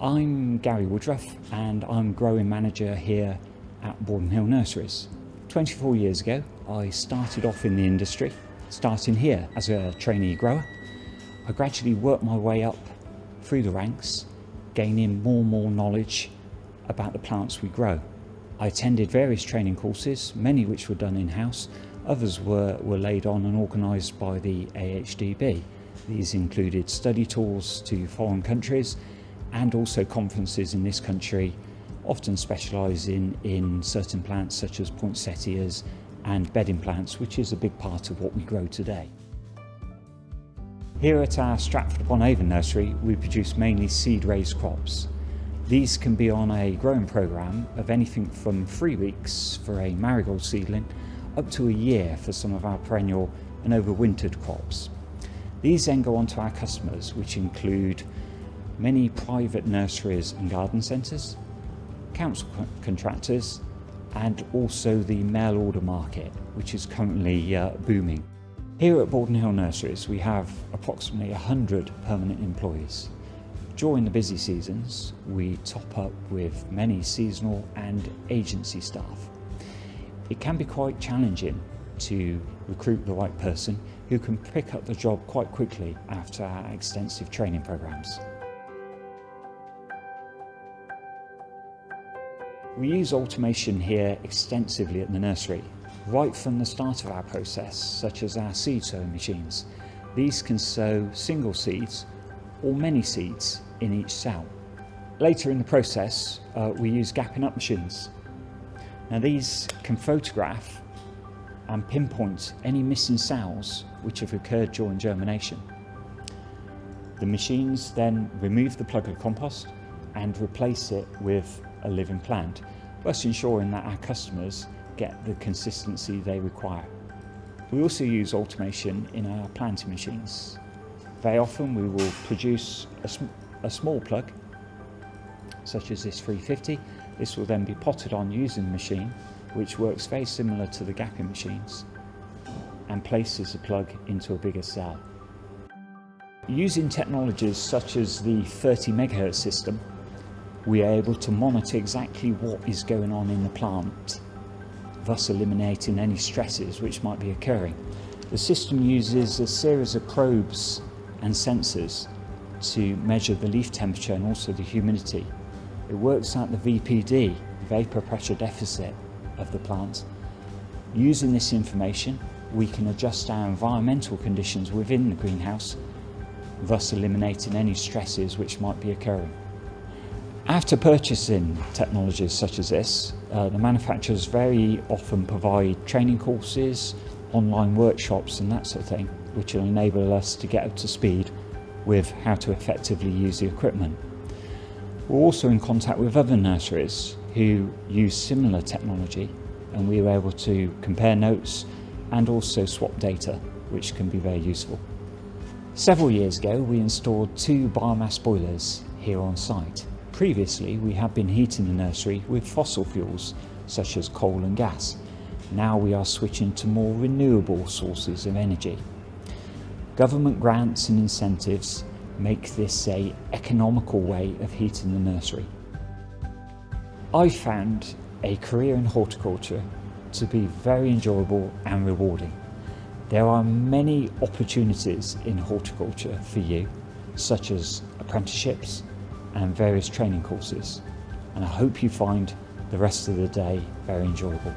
I'm Gary Woodruff and I'm growing manager here at Bordon Hill Nurseries. 24 years ago I started off in the industry, starting here as a trainee grower. I gradually worked my way up through the ranks, gaining more and more knowledge about the plants we grow. I attended various training courses, many which were done in-house, others were laid on and organised by the AHDB. These included study tours to foreign countries and also conferences in this country, often specialising in certain plants such as poinsettias and bedding plants, which is a big part of what we grow today. Here at our Stratford-upon-Avon nursery we produce mainly seed-raised crops. These can be on a growing programme of anything from 3 weeks for a marigold seedling up to a year for some of our perennial and overwintered crops. These then go on to our customers, which include many private nurseries and garden centres, council contractors and also the mail order market, which is currently booming. Here at Bordon Hill Nurseries we have approximately 100 permanent employees. During the busy seasons we top up with many seasonal and agency staff. It can be quite challenging to recruit the right person who can pick up the job quite quickly after our extensive training programs. We use automation here extensively at the nursery, right from the start of our process, such as our seed sowing machines. These can sow single seeds or many seeds in each cell. Later in the process, we use gapping up machines. Now these can photograph and pinpoint any missing cells which have occurred during germination. The machines then remove the plug of compost and replace it with a living plant, thus ensuring that our customers get the consistency they require. We also use automation in our planting machines. Very often we will produce a small plug, such as this 350. This will then be potted on using the machine, which works very similar to the gapping machines, and places the plug into a bigger cell. Using technologies such as the 30 megahertz system, we are able to monitor exactly what is going on in the plant, thus eliminating any stresses which might be occurring. The system uses a series of probes and sensors to measure the leaf temperature and also the humidity. It works out the VPD, vapor pressure deficit, of the plant. Using this information, we can adjust our environmental conditions within the greenhouse, thus eliminating any stresses which might be occurring. After purchasing technologies such as this, the manufacturers very often provide training courses, online workshops and that sort of thing, which will enable us to get up to speed with how to effectively use the equipment. We're also in contact with other nurseries who use similar technology, and we were able to compare notes and also swap data, which can be very useful. Several years ago we installed 2 biomass boilers here on site. Previously we have been heating the nursery with fossil fuels such as coal and gas. Now we are switching to more renewable sources of energy. Government grants and incentives make this an economical way of heating the nursery. I found a career in horticulture to be very enjoyable and rewarding. There are many opportunities in horticulture for you, such as apprenticeships and various training courses, and I hope you find the rest of the day very enjoyable.